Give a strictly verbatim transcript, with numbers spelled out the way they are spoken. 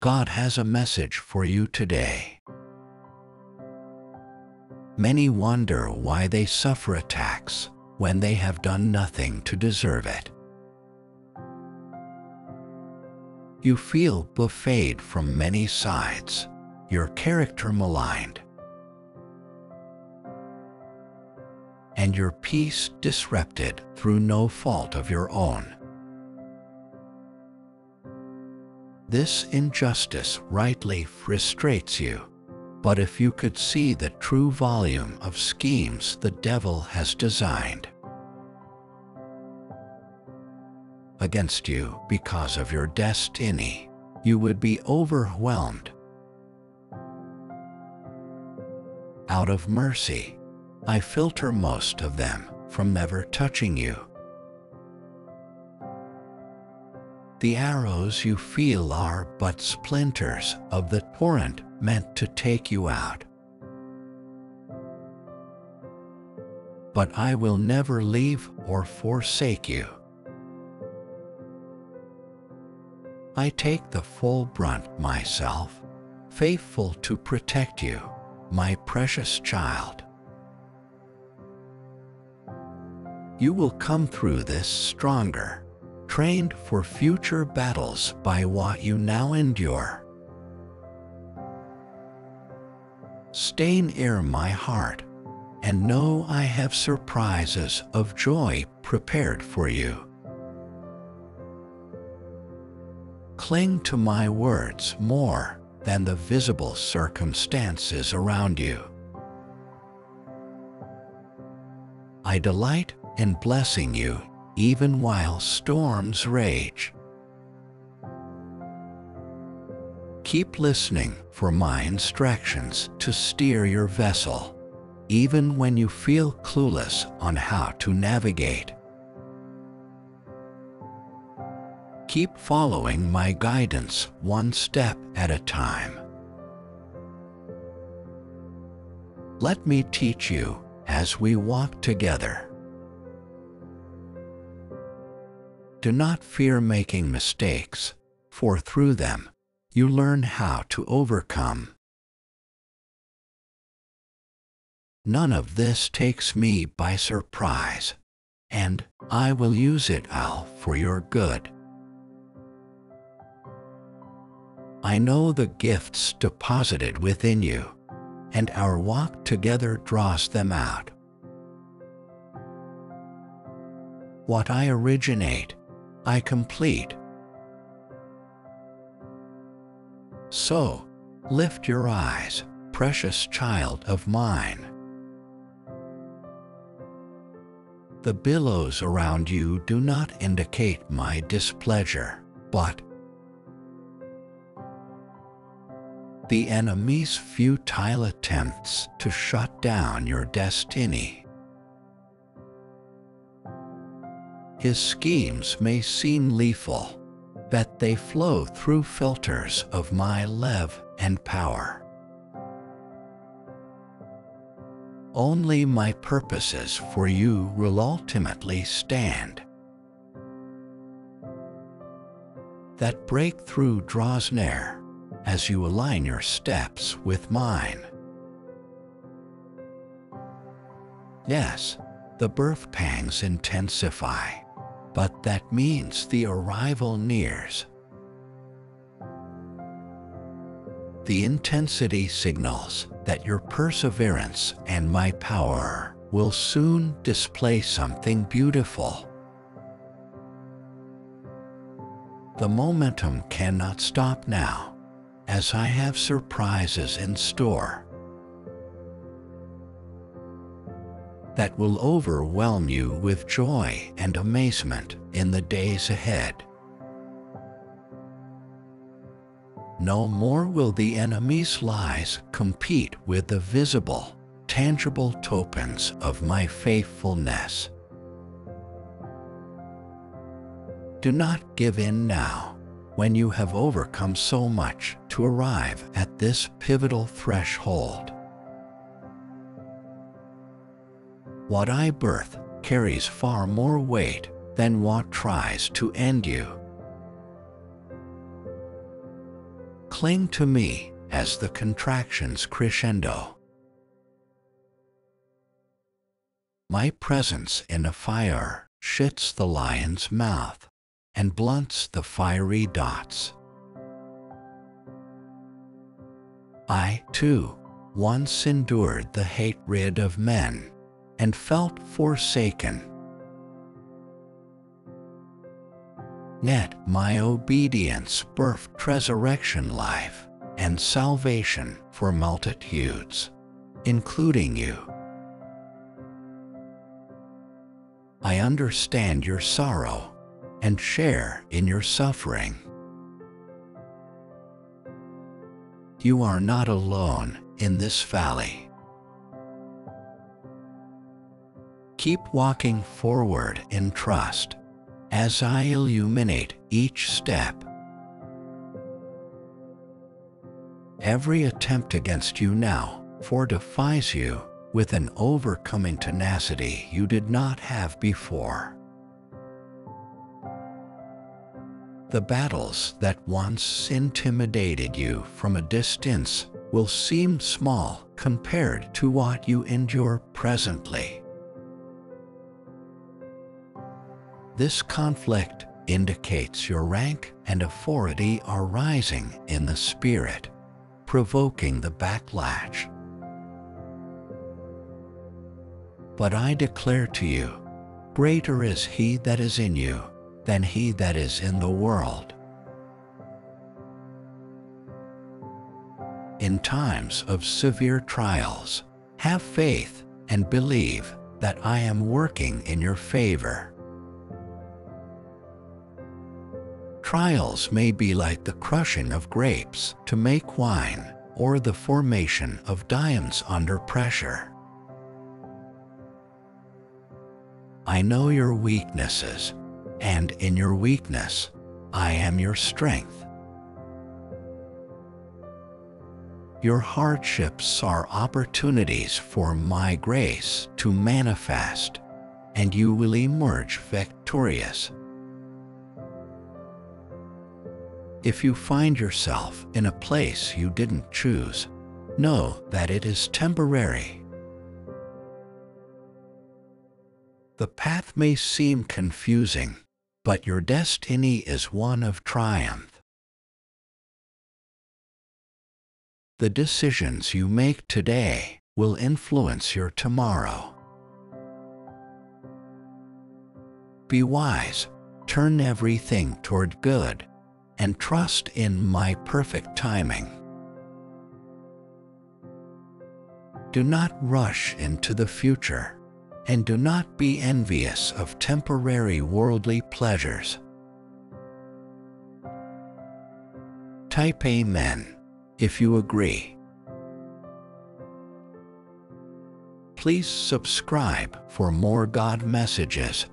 God has a message for you today. Many wonder why they suffer attacks when they have done nothing to deserve it. You feel buffeted from many sides, your character maligned, and your peace disrupted through no fault of your own. This injustice rightly frustrates you, but if you could see the true volume of schemes the devil has designed against you because of your destiny, you would be overwhelmed. Out of mercy, I filter most of them from never touching you. The arrows you feel are but splinters of the torrent meant to take you out. But I will never leave or forsake you. I take the full brunt myself, faithful to protect you, my precious child. You will come through this stronger, trained for future battles by what you now endure. Stay near my heart, and know I have surprises of joy prepared for you. Cling to my words more than the visible circumstances around you. I delight in blessing you even while storms rage. Keep listening for my instructions to steer your vessel, even when you feel clueless on how to navigate. Keep following my guidance one step at a time. Let me teach you as we walk together. Do not fear making mistakes, for through them, you learn how to overcome. None of this takes me by surprise, and I will use it all for your good. I know the gifts deposited within you, and our walk together draws them out. What I originate, I complete. So, lift your eyes, precious child of mine. The billows around you do not indicate my displeasure, but the enemy's futile attempts to shut down your destiny. His schemes may seem lethal, but they flow through filters of my love and power. Only my purposes for you will ultimately stand. That breakthrough draws near as you align your steps with mine. Yes, the birth pangs intensify, but that means the arrival nears. The intensity signals that your perseverance and my power will soon display something beautiful. The momentum cannot stop now, as I have surprises in store that will overwhelm you with joy and amazement in the days ahead. No more will the enemy's lies compete with the visible, tangible tokens of my faithfulness. Do not give in now, when you have overcome so much to arrive at this pivotal threshold. What I birth carries far more weight than what tries to end you. Cling to me as the contractions crescendo. My presence in a fire shits the lion's mouth and blunts the fiery dots. I, too, once endured the hatred of men and felt forsaken. Yet my obedience birthed resurrection life and salvation for multitudes, including you. I understand your sorrow and share in your suffering. You are not alone in this valley. Keep walking forward in trust as I illuminate each step. Every attempt against you now fortifies you with an overcoming tenacity you did not have before. The battles that once intimidated you from a distance will seem small compared to what you endure presently. This conflict indicates your rank and authority are rising in the spirit, provoking the backlash. But I declare to you, greater is he that is in you than he that is in the world. In times of severe trials, have faith and believe that I am working in your favor. Trials may be like the crushing of grapes to make wine or the formation of diamonds under pressure. I know your weaknesses, and in your weakness, I am your strength. Your hardships are opportunities for my grace to manifest, and you will emerge victorious. If you find yourself in a place you didn't choose, know that it is temporary. The path may seem confusing, but your destiny is one of triumph. The decisions you make today will influence your tomorrow. Be wise, turn everything toward good, and trust in my perfect timing. Do not rush into the future. And do not be envious of temporary worldly pleasures. Type Amen if you agree. Please subscribe for more God messages.